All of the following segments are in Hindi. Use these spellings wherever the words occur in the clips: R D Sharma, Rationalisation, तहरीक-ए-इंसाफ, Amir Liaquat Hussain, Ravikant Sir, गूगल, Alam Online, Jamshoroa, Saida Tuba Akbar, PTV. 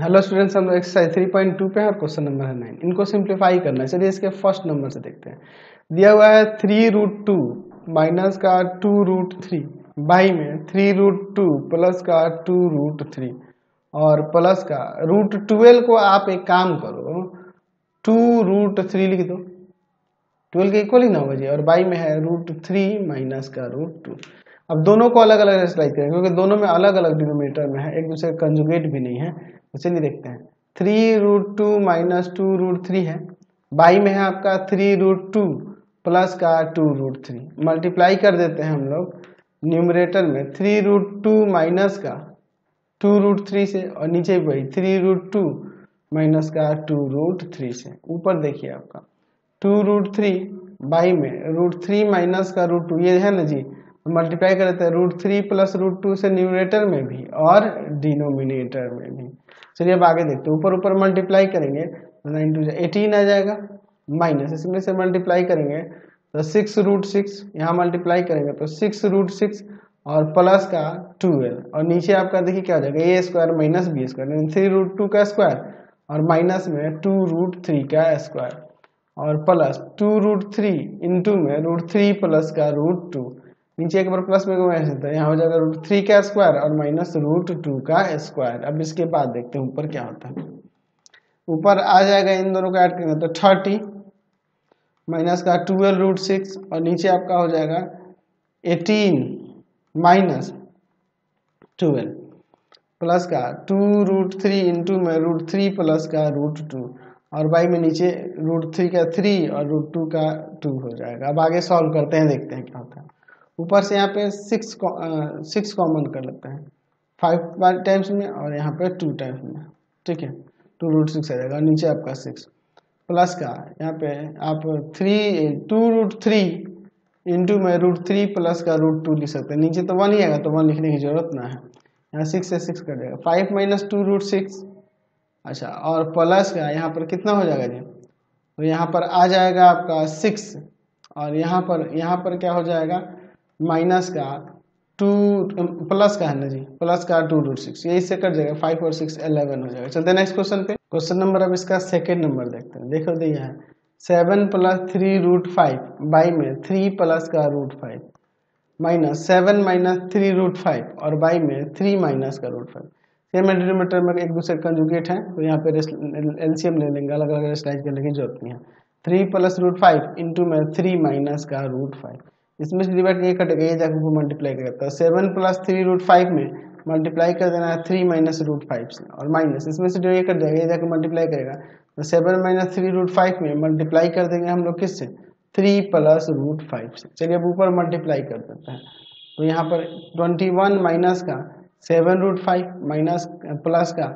हेलो स्टूडेंट्स, हम लोग एक्सरसाइज 3.2 पे हैं और क्वेश्चन नंबर है 9। इनको सिंप्लीफाई करना है। चलिए इसके फर्स्ट नंबर से देखते हैं। दिया हुआ है 3√2 माइनस का 2√3 बाई में 3√2 प्लस का 2√3 और प्लस का √12 को आप एक काम करो 2√3 लिख दो, 12 के इक्वल ही ना हो जाए, और बाई में है √3 माइनस का √2। अब दोनों को अलग अलग स्लाइड करें क्योंकि दोनों में अलग अलग डिनोमिनेटर में है, एक दूसरे का कंजुगेट भी नहीं है। चलिए देखते हैं, 3√2 माइनस 2√3 है, बाई में है आपका 3√2 प्लस का 2√3। मल्टीप्लाई कर देते हैं हम लोग न्यूमरेटर में 3√2 माइनस का 2√3 से, और नीचे वही 3√2 माइनस का 2√3 से। ऊपर देखिए आपका 2√3 बाई में √3 माइनस का √2, ये है ना जी, मल्टीप्लाई कर देते हैं √3 प्लस √2 से न्यूमरेटर में भी और डिनोमिनेटर में भी। चलिए अब आगे देखते हैं, ऊपर ऊपर मल्टीप्लाई करेंगे 9×2=18 आ जाएगा, माइनस इसमें से मल्टीप्लाई करेंगे तो 6√6, यहाँ मल्टीप्लाई करेंगे तो 6√6 और प्लस का 12, और नीचे आपका देखिए क्या हो जाएगा a² माइनस b² यानी 3√2 का स्क्वायर और माइनस में 2√3 का स्क्वायर और प्लस 2√3 इंटू में √3 प्लस का √2। नीचे एक बार प्लस में घुमाया जाता है, यहाँ हो जाएगा √3 का स्क्वायर और माइनस √2 का स्क्वायर। अब इसके बाद देखते हैं ऊपर क्या होता है। ऊपर आ जाएगा इन दोनों को ऐड करेंगे तो 30 माइनस का 12√6 और नीचे आपका हो जाएगा 18 माइनस 12 प्लस का 2√3 इंटू में √3 प्लस का √2 और बाई में नीचे √3 का 3 और √2 का 2 हो जाएगा। अब आगे सॉल्व करते हैं, देखते हैं क्या होता है। ऊपर से यहाँ पे 6 कॉमन कर लेते हैं 5 टाइम्स में और यहाँ पे 2 टाइम्स में, ठीक है, 2√6 आ जाएगा। नीचे आपका 6 प्लस का यहाँ पे आप 2√3 इंटू में √3 प्लस का √2 लिख सकते हैं। नीचे तो 1 ही आएगा तो 1 लिखने की जरूरत ना है, यहाँ 6 से 6 कर जाएगा 5 माइनस 2√6, अच्छा, और प्लस का यहाँ पर कितना हो जाएगा जी, तो यहाँ पर आ जाएगा आपका 6 और यहाँ पर क्या हो जाएगा माइनस का 2 प्लस का है ना जी, प्लस का 2√6, ये इससे कट जाएगा 5 और 6 11 हो जाएगा। चलते हैं नेक्स्ट क्वेश्चन पे। क्वेश्चन नंबर अब इसका सेकंड नंबर देखते हैं। देखो दिया है 7 + 3√5 बाई में 3 प्लस का √5 माइनस 7 माइनस 3√5 और बाई में 3 माइनस का √5। सेम डिनोमिनेटर में एक दूसरे कंजुगेट है तो यहाँ पे एलसीएम ले लेंगे, अलग अलग स्लाइड करने की जरूरत नहीं है। 3 + √5 इंटू में 3 माइनस का √5, इसमें से डिवाइड ये कटेगा, ये जाकर को मल्टीप्लाई करता है 7 + 3√5 में मल्टीप्लाई कर देना है 3 माइनस √5 से, और माइनस इसमें से जो ये कट जाएगा ये जाकर मल्टीप्लाई करेगा तो 7 - 3√5 में मल्टीप्लाई कर देंगे हम लोग किससे, 3 + √5 से। चलिए अब ऊपर मल्टीप्लाई कर देते हैं तो यहाँ पर 21 माइनस का 7√5 माइनस प्लस का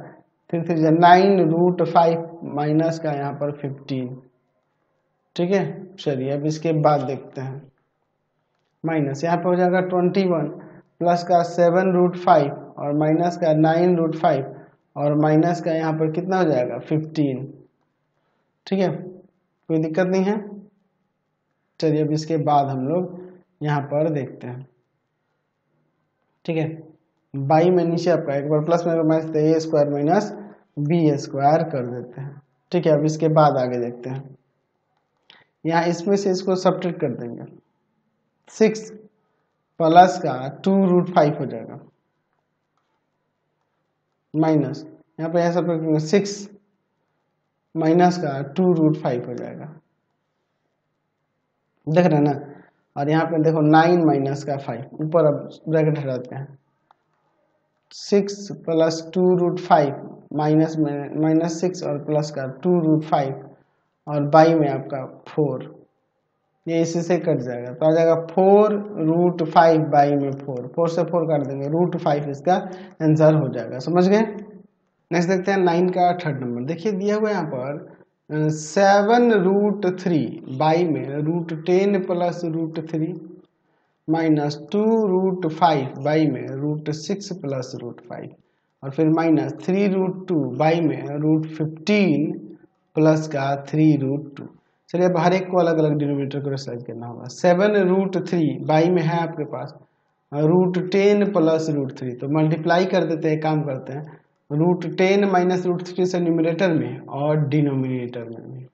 9√5 माइनस का यहाँ पर 15, ठीक है। चलिए अब इसके बाद देखते हैं माइनस, यहाँ पे हो जाएगा 21 प्लस का 7√5 और माइनस का 9√5 और माइनस का यहाँ पर कितना हो जाएगा 15, ठीक है, कोई दिक्कत नहीं है। चलिए अब इसके बाद हम लोग यहाँ पर देखते हैं, ठीक है, बाई में नीचे आपका एक बार प्लस में माइनस a² माइनस b² कर देते हैं, ठीक है। अब इसके बाद आगे देखते हैं, यहाँ इसमें से इसको सब्ट्रैक्ट कर देंगे 6 प्लस का 2√5 हो जाएगा माइनस, यहाँ पे ऐसा करेंगे 6 माइनस का 2√5 हो जाएगा, देख रहे हैं ना, और यहाँ पे देखो 9 माइनस का 5। ऊपर अब ब्रैकेट हटाते हैं 6 प्लस 2√5 माइनस में माइनस 6 और प्लस का 2√5 और बाई में आपका 4, ये इसी से कट जाएगा तो आ जाएगा 4√5 बाई में 4 से 4 काट देंगे √5 इसका आंसर हो जाएगा। समझ गए। नेक्स्ट देखते हैं 9 का थर्ड नंबर। देखिए दिया हुआ यहाँ पर 7√3 बाई में √10 प्लस √3 माइनस 2√5 बाई में √6 प्लस √5 और फिर माइनस 3√2 बाई में √15 प्लस का 3√2। चलिए अब हर एक को अलग अलग डिनोमिनेटर को रिसर्च करना होगा। 7√3 बाई में है आपके पास √10 प्लस √3, तो मल्टीप्लाई कर देते हैं, काम करते हैं √10 माइनस √3 से न्यूमरेटर में और डिनोमिनेटर में,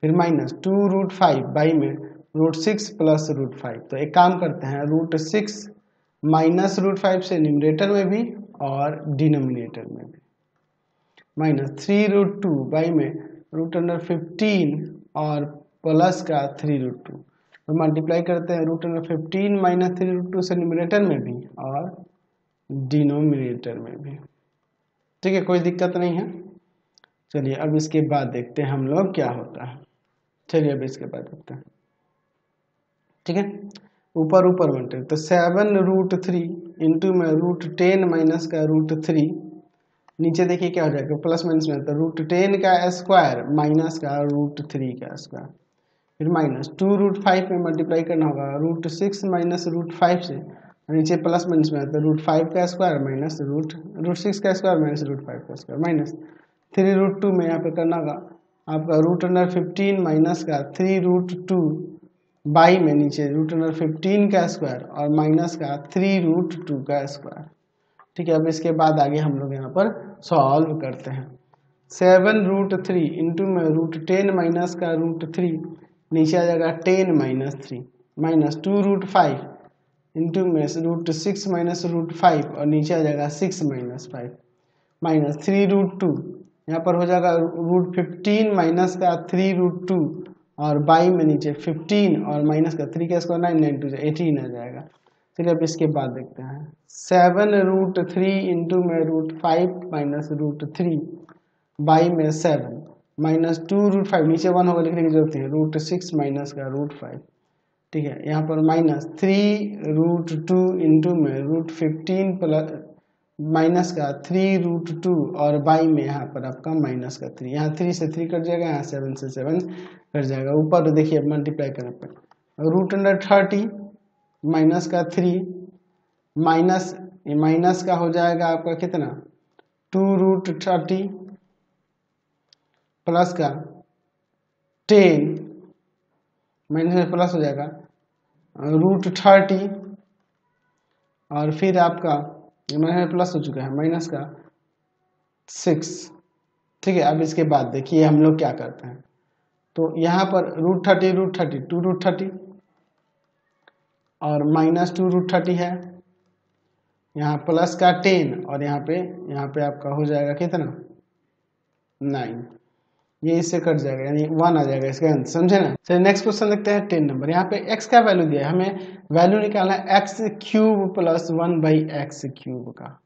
फिर माइनस 2√5 बाई में √6 प्लस √5। तो एक काम करते हैं, √6 माइनस √5 से न्यूमरेटर में भी और डिनोमिनेटर में भी, माइनस 3√2 बाई में √15 और प्लस का 3√2। तो मल्टीप्लाई करते हैं √15 माइनस 3√2 से न्यूमरेटर में भी और डिनोमिनेटर में भी। ठीक है, कोई दिक्कत नहीं है। चलिए अब इसके बाद देखते हैं हम लोग क्या होता है। चलिए अब इसके बाद देखते हैं, ठीक है, ऊपर ऊपर बनते तो 7√3 इंटू में √10 माइनस का √3, नीचे देखिए क्या हो जाएगा, प्लस माइनस में तो √10 का स्क्वायर माइनस का √3 का स्क्वायर, फिर माइनस 2√5 में मल्टीप्लाई करना होगा √6 माइनस √5 से, नीचे प्लस माइनस में आता है √5 का स्क्वायर माइनस √6 का स्क्वायर माइनस √5 का स्क्वायर, माइनस 3√2 में यहाँ पे करना होगा आपका √15 माइनस का 3√2 बाई में नीचे √15 का स्क्वायर और माइनस का 3√2 का स्क्वायर। ठीक है, अब इसके बाद आगे हम लोग यहाँ पर सॉल्व करते हैं। 7√3 इंटू में √10 माइनस का √3, नीचे आ जाएगा 10 माइनस 3, माइनस 2√5 इंटू में √6 माइनस √5 और नीचे आ जाएगा 6 माइनस 5, माइनस 3√2 यहाँ पर हो जाएगा √15 माइनस का 3√2 और बाई में नीचे 15 और माइनस का 3 का स्क्वायर 9 9 2 18 आ जाएगा। चलिए अब इसके बाद देखते हैं 7√3 इंटू में √5 माइनस √3 बाई में 7 माइनस 2√5, नीचे 1 होगा लिखने की जरूरत है, √6 माइनस का √5। ठीक है, यहाँ पर माइनस 3√2 इंटू में √15 प्लस माइनस का 3√2 और बाई में यहाँ पर आपका माइनस का 3, यहाँ 3 से 3 कट जाएगा, यहाँ 7 से 7 कट जाएगा। ऊपर देखिए अब मल्टीप्लाई करने पर √30 माइनस का 3 माइनस माइनस का हो जाएगा आपका कितना 2√30 प्लस का 10 माइनस में प्लस हो जाएगा √30 और फिर आपका माइनस में प्लस हो चुका है माइनस का 6। ठीक है, अब इसके बाद देखिए हम लोग क्या करते हैं, तो यहाँ पर √30 2√30 और माइनस 2√30 है, यहाँ प्लस का 10 और यहाँ पे आपका हो जाएगा कितना 9, ये इससे कट जाएगा यानी 1 आ जाएगा इसका अंत, समझे ना। चलिए नेक्स्ट क्वेश्चन देखते हैं 10 नंबर। यहाँ पे x का वैल्यू दिया है, हमें वैल्यू निकालना है x³ + 1/x³ का।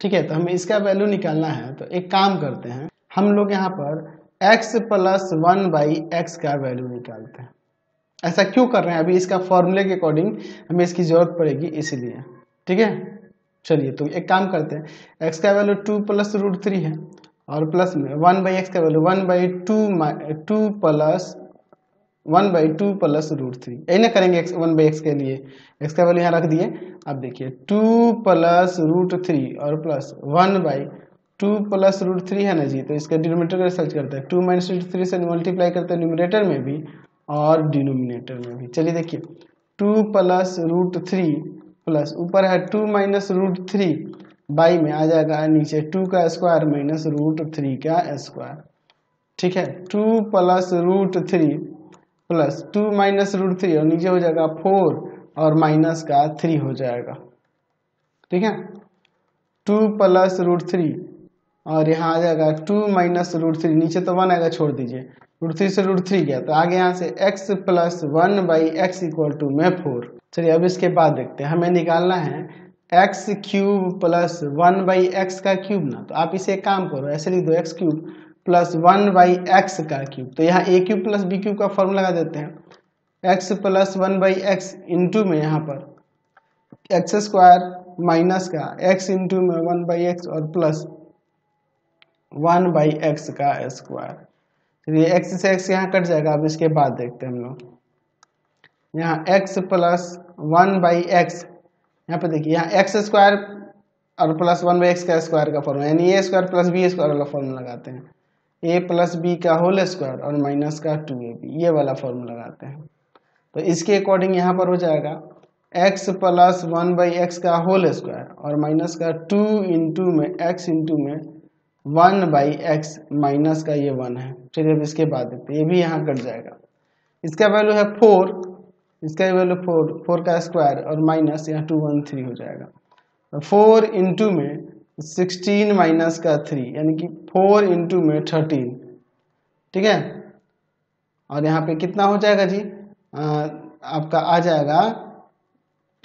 ठीक है, तो हमें इसका वैल्यू निकालना है, तो एक काम करते हैं हम लोग यहाँ पर x + 1/x का वैल्यू निकालते हैं। ऐसा क्यों कर रहे हैं, अभी इसका फॉर्मूले के अकॉर्डिंग हमें इसकी जरूरत पड़ेगी इसलिए। ठीक है, चलिए तो एक काम करते हैं, x का वैल्यू 2 + √3 है और प्लस में 1/x का वैल्यू 1/2 + 1/2 + √3, यही ना करेंगे 1/x के लिए, x का वैल्यू यहाँ रख दिए। अब देखिए 2 + √3 और प्लस 1/2 + √3 है ना जी, तो इसका डिनोमिनेटर का सर्च करते हैं 2 - √3 से मल्टीप्लाई करते हैं न्यूमरेटर में भी और डिनोमिनेटर में भी। चलिए देखिए 2 + √3 प्लस ऊपर है 2 - √3 बाई में आ जाएगा नीचे 2 का स्क्वायर माइनस √3 का स्क्वायर। ठीक है, 2 + √3 प्लस 2 - √3 और नीचे हो जाएगा 4 और माइनस का 3 हो जाएगा। ठीक है, 2 + √3 और यहाँ आ जाएगा 2 - √3, नीचे तो 1 आएगा छोड़ दीजिए, √3 से √3 गया तो आगे यहाँ से x + 1/x = 4। चलिए अब इसके बाद देखते हैं, हमें निकालना है x³ + 1/x का क्यूब ना, तो आप इसे काम करो ऐसे लिख दो x³ + 1/x का क्यूब। तो यहाँ a³ + b³ का फॉर्म लगा देते हैं, x + 1/x इंटू में यहाँ पर x² माइनस का x इंटू में 1/x और प्लस 1/x का स्क्वायर। ये x से x यहाँ कट जाएगा। अब इसके बाद देखते हैं हम लोग यहाँ x + 1/x, यहाँ पे देखिए यहाँ x² और प्लस 1/x का स्क्वायर का फॉर्म यानी a² + b² वाला फॉर्म लगाते हैं, a + b² और माइनस का 2ab, ये वाला फॉर्म लगाते हैं। तो इसके अकॉर्डिंग यहाँ पर हो जाएगा एक्स प्लस 1/x का होल स्क्वायर और माइनस का 2 इंटू में x इंटू में 1/x माइनस का ये 1 है। चलिए अब इसके बाद देखते हैं, ये भी यहाँ कट जाएगा। इसका वैल्यू है 4, इसका वैल्यू 4 का स्क्वायर और माइनस यहाँ 2 1 3 हो जाएगा। और 4 इंटू में 16 माइनस का 3 यानी कि 4 इंटू में 13, ठीक है। और यहाँ पे कितना हो जाएगा जी, आपका आ जाएगा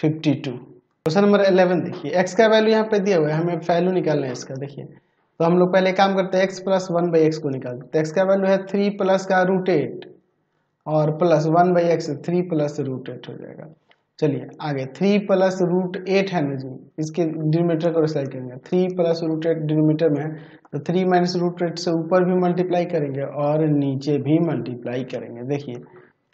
52। क्वेश्चन नंबर 11 देखिए, x का वैल्यू यहाँ पे दिया हुआ है, हमें वैल्यू निकालना है इसका। देखिए तो हम लोग पहले काम करते हैं, x प्लस 1/x को निकाल देते हैं। x का वैल्यू है 3 प्लस का √8 और प्लस 1/x 3 प्लस √8 हो जाएगा। चलिए आगे 3 प्लस √8 है ना जी, इसके डिनोमिनेटर को रिसाइड करेंगे। 3 प्लस √8 डिनोमिनेटर में तो 3 माइनस √8 से ऊपर भी मल्टीप्लाई करेंगे और नीचे भी मल्टीप्लाई करेंगे। देखिए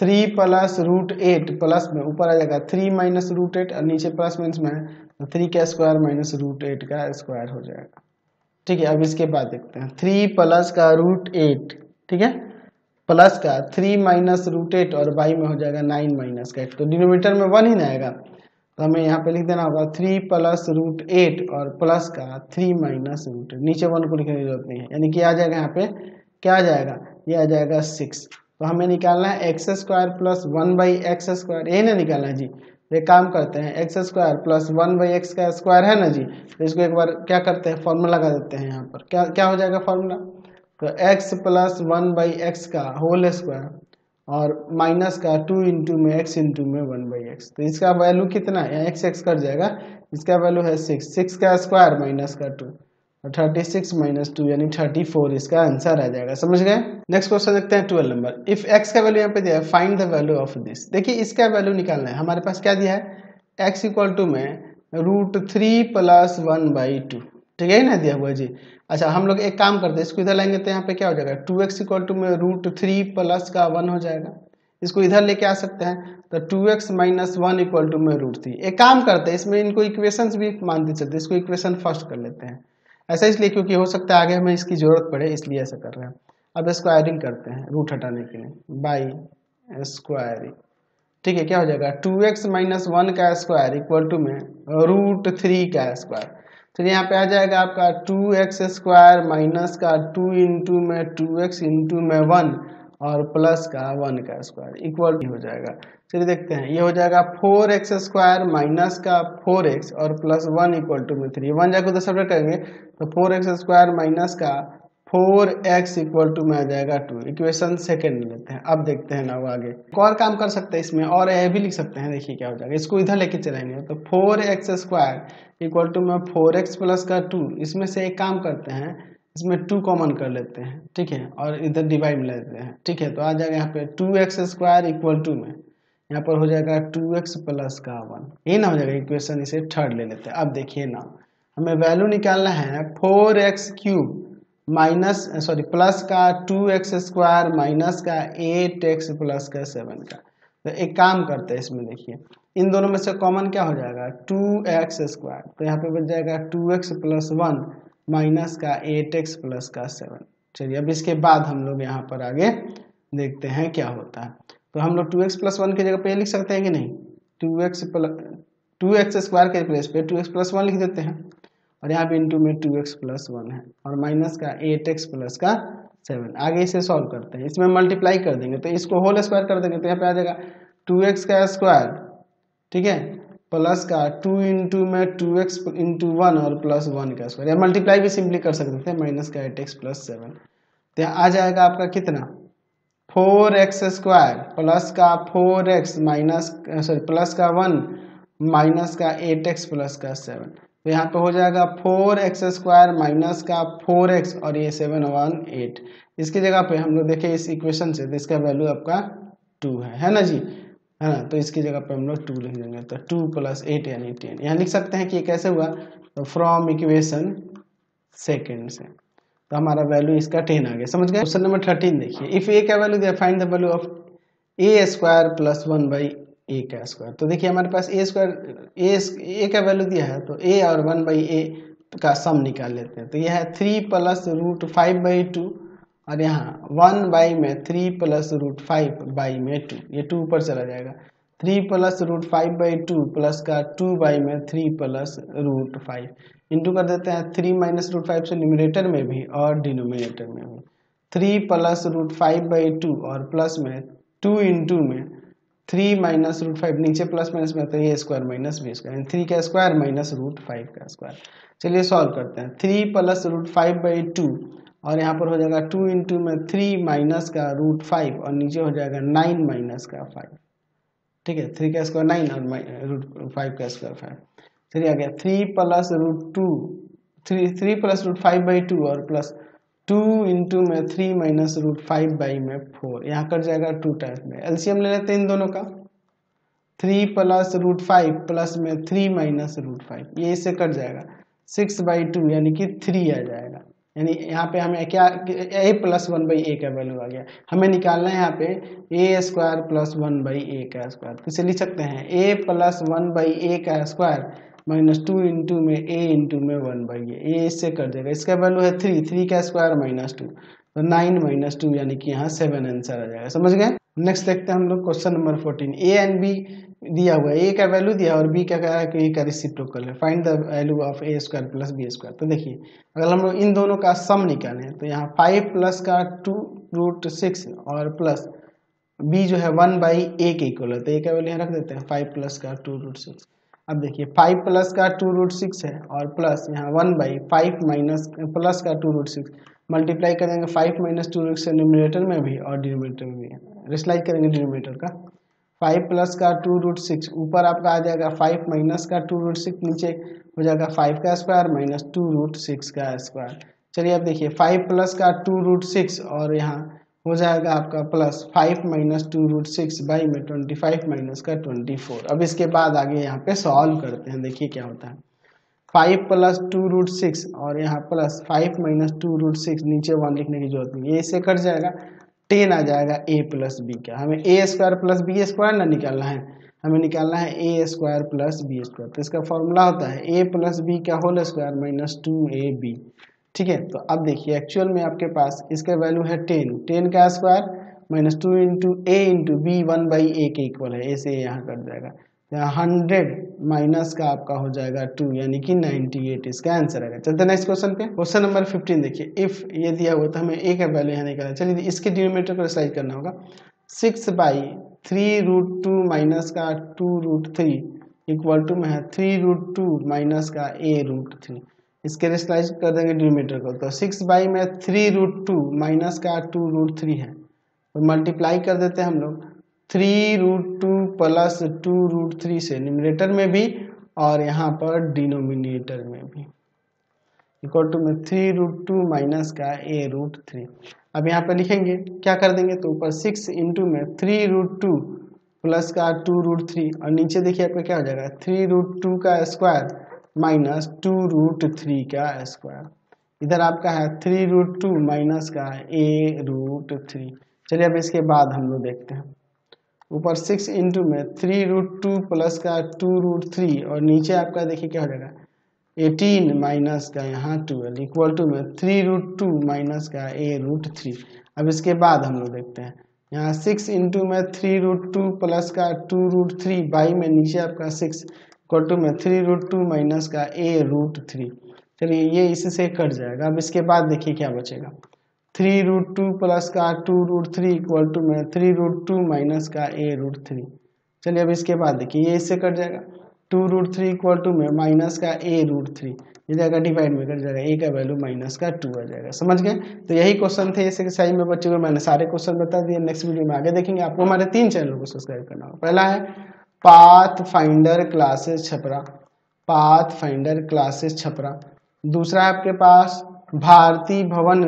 3 प्लस √8 प्लस में ऊपर आ जाएगा 3 माइनस √8 और नीचे प्लस माइनस में तो 3 का स्क्वायर माइनस √8 का स्क्वायर हो जाएगा, ठीक है। अब इसके बाद देखते हैं 3 प्लस का √8, ठीक है, प्लस का 3 माइनस √8 और बाई में हो जाएगा 9 माइनस का 8, तो डिनोमिनेटर में 1 ही ना आएगा तो हमें यहाँ पे लिख देना होगा 3 प्लस √8 और प्लस का 3 माइनस √8। नीचे 1 को लिखने की जरूरत नहीं है, यानी कि आ जाएगा यहाँ पे क्या आ जाएगा, ये आ जाएगा 6। तो हमें निकालना है एक्स स्क्वायर प्लस 1/एक्स स्क्वायर, यही ना निकालना है जी। ये काम करते हैं, एक्स स्क्वायर प्लस 1/एक्स का स्क्वायर है ना जी, तो इसको एक बार क्या करते हैं फॉर्मूला लगा देते हैं यहाँ पर। क्या हो जाएगा फॉर्मूला, तो एक्स प्लस 1/एक्स का होल स्क्वायर और माइनस का 2 इंटू में एक्स इंटू में 1/एक्स। तो इसका वैल्यू कितना है, एक्स एक्स कट जाएगा, इसका वैल्यू है 6, 6 का स्क्वायर माइनस का 2 और 36 माइनस 2 यानी 34 इसका आंसर आ जाएगा। समझ गए। नेक्स्ट क्वेश्चन देखते हैं 12 नंबर। इफ x का वैल्यू यहाँ पे दिया है, find the value of this. देखिए इसका वैल्यू निकालना है, हमारे पास क्या दिया है, x इक्वल टू में √3 प्लस 1/2, ठीक है ना, दिया हुआ जी। अच्छा हम लोग एक काम करते हैं, इसको इधर लाएंगे तो यहाँ पे क्या हो जाएगा, 2x इक्वल टू में √3 प्लस का 1 हो जाएगा। इसको इधर लेके आ सकते हैं तो 2x माइनस 1 इक्वल टू में √3। एक काम करते हैं, इसमें इनको इक्वेशंस भी मानते चलते, इसको इक्वेशन फर्स्ट कर लेते हैं। ऐसा इसलिए क्योंकि हो सकता है आगे हमें इसकी जरूरत पड़े, इसलिए ऐसा कर रहे हैं। अब स्क्वायरिंग करते हैं रूट हटाने के लिए, बाई स्क्वायरिंग, ठीक है। क्या हो जाएगा 2x माइनस 1 का स्क्वायर इक्वल टू में √3 का स्क्वायर। तो यहाँ पे आ जाएगा आपका 2x स्क्वायर माइनस का 2 इंटू में 2x इंटू में 1 और प्लस का 1 का स्क्वायर इक्वल हो जाएगा। चलिए देखते हैं, ये हो जाएगा 4x स्क्वायर माइनस का 4x और प्लस 1 इक्वल टू में 3। 1 जाकर उधर सब्ट्रैक्ट करेंगे तो 4x स्क्वायर माइनस का 4x इक्वल टू में आ जाएगा 2। इक्वेशन सेकंड लेते हैं। अब देखते हैं ना वो आगे एक और काम कर सकते हैं इसमें, और ये भी लिख सकते हैं। देखिए क्या हो जाएगा, इसको इधर लेके चलाएंगे तो 4x स्क्वायर इक्वल टू में 4x प्लस का 2। इसमें से एक काम करते हैं, इसमें 2 कॉमन कर लेते हैं, ठीक है, और इधर डिवाइड में लेते हैं, ठीक है। तो आ जाएगा यहाँ पे 2x स्क्वायर इक्वल टू में यहाँ पर हो जाएगा 2x प्लस का 1। ये ना हो जाएगा इक्वेशन, इसे थर्ड ले लेते हैं। अब देखिए ना, हमें वैल्यू निकालना है 4x cube minus sorry plus का 2x स्क्वायर माइनस का 8x प्लस का 7 का। तो एक काम करते हैं इसमें, देखिए इन दोनों में से कॉमन क्या हो जाएगा 2x स्क्वायर, तो यहाँ पे बच जाएगा 2x प्लस 1 माइनस का 8x प्लस का 7। चलिए अब इसके बाद हम लोग यहाँ पर आगे देखते हैं क्या होता है। तो हम लोग 2x प्लस 1 की जगह पे लिख सकते हैं कि नहीं, 2x स्क्वायर के प्लेस पे 2x प्लस 1 लिख देते हैं और यहाँ पे इंटू में 2x प्लस 1 है और माइनस का 8x प्लस का 7। आगे इसे सॉल्व करते हैं, इसमें मल्टीप्लाई कर देंगे तो इसको होल स्क्वायर कर देंगे तो यहाँ पे आ जाएगा 2x का स्क्वायर, ठीक है, प्लस का 2 इंटू में 2x इंटू 1 और प्लस 1 का स्क्वायर। या मल्टीप्लाई भी सिंपली कर सकते थे, माइनस का 8x प्लस 7। तो यहाँ आ जाएगा आपका कितना 4x स्क्वायर प्लस का 4x माइनस सॉरी प्लस का 1 माइनस का 8x प्लस का 7। तो यहाँ पे हो जाएगा 4x स्क्वायर माइनस का 4x और ये 7 1 8। इसकी जगह पे हम लोग देखें इस इक्वेशन से, तो इसका वैल्यू आपका 2 है ना जी, है ना। तो इसकी जगह पे हम लोग 2 लिख देंगे तो 2 प्लस 8 यानी 10। यहाँ लिख सकते हैं कि कैसे हुआ, तो फ्रॉम इक्वेशन सेकेंड से तो हमारा वैल्यू इसका 10 आ गया। समझ गए। क्वेश्चन नंबर 13 देखिए, इफ a का वैल्यू दिया find the value of a square plus 1/a का स्क्वायर। तो देखिए हमारे पास a स्क्वायर a का वैल्यू दिया है तो a और 1/a का सम निकाल लेते हैं। तो यह है 3 प्लस √5/2 और यहाँ 1 बाई में 3 प्लस √5 बाई में 2, ये 2 ऊपर चला जाएगा 3 प्लस रूट 5 बाई 2 प्लस का 2 बाई में 3 प्लस रूट 5 इंटू कर देते हैं 3 माइनस रूट 5 से न्यूमरेटर में भी और डिनोमिनेटर में भी 3 प्लस रूट 5 बाई 2 और प्लस में 2 इंटू में 3 माइनस रूट 5 नीचे प्लस माइनस में तो ये स्क्वायर माइनस बी स्क्वायर 3 का स्क्वायर माइनस रूट 5 का स्क्वायर। चलिए सॉल्व करते हैं 3 प्लस रूट 5 बाई 2 और यहाँ पर हो जाएगा 2 इंटू में 3 माइनस का रूट 5 और नीचे हो जाएगा 9 माइनस का 5 ठीक है 3 का स्क्वायर 9 और रूट 5 का स्क्वायर 5। चलिए आ गया 3 plus root 2 3 plus root 5 by 2 और प्लस 2 इंटू में 3 माइनस रूट 5 बाई में 4 यहाँ कट जाएगा 2 टाइम्स में एलसीएम ले लेते हैं इन दोनों का 3 प्लस रूट 5 प्लस में 3 माइनस रूट 5 ये इससे कट जाएगा 6 बाई 2 यानी कि 3 आ जाएगा यानी यहाँ पे हमें क्या a प्लस 1 बाई ए का वैल्यू आ गया हमें निकालना है यहाँ पे a स्क्वायर प्लस 1 बाई ए का स्क्वायर किसे लिख सकते हैं a प्लस 1 बाई ए का स्क्वायर माइनस 2 इंटू में a इंटू में 1 बाई ए इससे कर देगा इसका वैल्यू है 3 3 का स्क्वायर माइनस 2 तो 9 माइनस 2 यानी कि यहाँ 7 आंसर आ जाएगा। समझ गए। नेक्स्ट देखते हैं हम लोग question number 14 A and B दिया हुआ है ए का वैल्यू दिया और बी का कह रहा है कि ए का रेसिप्रोकल है find the value of A square plus B square. तो देखिए अगर हम लोग इन दोनों का सम निकालें तो यहाँ 5 प्लस का 2 रूट 6 और प्लस बी जो है 1 बाई ए के इक्वल है तो ए का वैल्यू रख देते हैं 5 प्लस का 2 रूट 6। अब देखिए 5 प्लस का 2 रूट 6 है और प्लस यहाँ 1 बाई 5 माइनस प्लस का 2 रूट 6 मल्टीप्लाई करेंगे 5 माइनस 2 रूट 6 न्यूमरेटर में भी और डिनोमिनेटर में भी रेशनलाइज करेंगे डिनोमिनेटर का 5 प्लस का 2 रूट 6 ऊपर आपका आ जाएगा 5 माइनस का 2 रूट 6 नीचे हो जाएगा 5 का स्क्वायर माइनस 2 रूट 6 का स्क्वायर। चलिए अब देखिए 5 प्लस का 2 रूट 6 और यहाँ हो जाएगा आपका प्लस 5 माइनस 2 रूट 6 बाई में 25 माइनस का 24। अब इसके बाद आगे यहाँ पे सॉल्व करते हैं देखिए क्या होता है 5 प्लस 2 रूट 6 और यहाँ प्लस 5 माइनस 2 रूट 6 नीचे 1 लिखने की जरूरत नहीं ये इससे कट जाएगा 10 आ जाएगा a प्लस बी का। हमें ए स्क्वायर प्लस बी स्क्वायर ना निकालना है हमें निकालना है ए स्क्वायर प्लस बी स्क्वायर तो इसका फॉर्मूला होता है ए प्लस बी का होल स्क्वायर माइनस 2ab ठीक है। तो अब देखिए एक्चुअल में आपके पास इसका वैल्यू है 10 का square minus 2 into A into B 1 by ए के इक्वल है ए से यहाँ कट जाएगा तो यहाँ 100 माइनस का आपका हो जाएगा 2 यानी कि 98 इसका आंसर आएगा। चलते नेक्स्ट क्वेश्चन पे क्वेश्चन नंबर 15 देखिए इफ ये दिया हुआ तो हमें ए का वैल्यू यहाँ निकाला चलिए इसके डिनोमिनेटर को स्लाइड करना होगा 6 बाई 3 रूट 2 माइनस का 2 रूट 3 इक्वल टू में है 3 रूट 2 माइनस का ए रूट 3 इसके रेशनलाइज कर देंगे डिनोमिनेटर को तो 6 बाई में 3 रूट 2 माइनस का 2 रूट 3 है तो मल्टीप्लाई कर देते हैं हम लोग 3 रूट 2 प्लस 2 रूट 3 से न्यूमरेटर में भी और यहाँ पर डिनोमिनेटर में भी इक्वल टू में 3 रूट 2 माइनस का ए रूट 3। अब यहाँ पर लिखेंगे क्या कर देंगे तो ऊपर 6 इंटू में 3 रूट 2 प्लस का 2 रूट 3 और नीचे देखिए आपका क्या हो जाएगा 3 रूट 2 का स्क्वायर माइनस 2 रूट 3 का स्क्वायर इधर आपका है 3 रूट 2 माइनस का ए रूट 3। चलिए अब इसके बाद हम लोग देखते हैं ऊपर 6 इंटू में 3 रूट 2 प्लस का 2 रूट 3 और नीचे आपका देखिए क्या हो जाएगा 18 माइनस का यहाँ 12 इक्वल टू में 3 रूट 2 माइनस का ए रूट 3। अब इसके बाद हम लोग देखते हैं यहाँ 6 इंटू में 3 रूट 2 प्लस का 2 रूट 3 बाई में नीचे आपका 6 टू में 3 रूट 2 माइनस का ए रूट 3। चलिए ये इससे कट जाएगा। अब इसके बाद देखिए क्या बचेगा 3 रूट 2 प्लस का 2 रूट 3 इक्वल टू में 3 रूट 2 माइनस का ए रूट 3। चलिए अब इसके बाद देखिए ये इससे कट जाएगा 2 रूट 3 इक्वल टू में माइनस का ए रूट 3 ये जाएगा डिवाइड में कट जाएगा ए का वैल्यू माइनस का 2 आ जाएगा। समझ गए। तो यही क्वेश्चन थे इसके साइड में बच्चों को मैंने सारे क्वेश्चन बता दिए। नेक्स्ट वीडियो में आगे देखेंगे। आपको हमारे 3 चैनलों को सब्सक्राइब करना होगा। पहला है पाथ फाइंडर क्लासेस छपरा दूसरा है आपके पास भारती भवन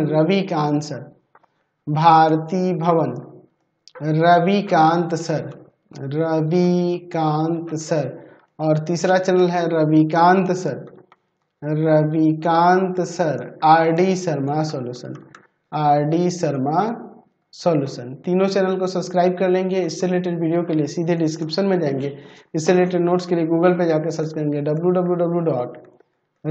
रविकांत सर और तीसरा चैनल है Ravikant sir R D Sharma solution. तीनों चैनल को सब्सक्राइब कर लेंगे। इससे रिलेटेड वीडियो के लिए सीधे डिस्क्रिप्शन में जाएंगे। इससे रिलेटेड नोट्स के लिए गूगल पे जाकर सर्च करेंगे www.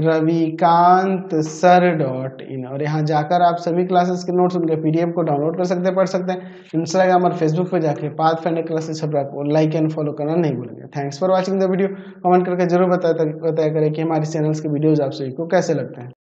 ravikantsir.in और यहाँ जाकर आप सभी क्लासेस के नोट्स उनके पीडीएफ को डाउनलोड कर सकते हैं, पढ़ सकते हैं। इंस्टाग्राम और फेसबुक पर जाकर पाथ फाइंडर क्लासेस को लाइक एंड फॉलो करना नहीं भूलेंगे। Thanks for watching the video. Comment करके जरूर बताया करें कि हमारे चैनल्स के वीडियोज आप सभी को कैसे लगते हैं।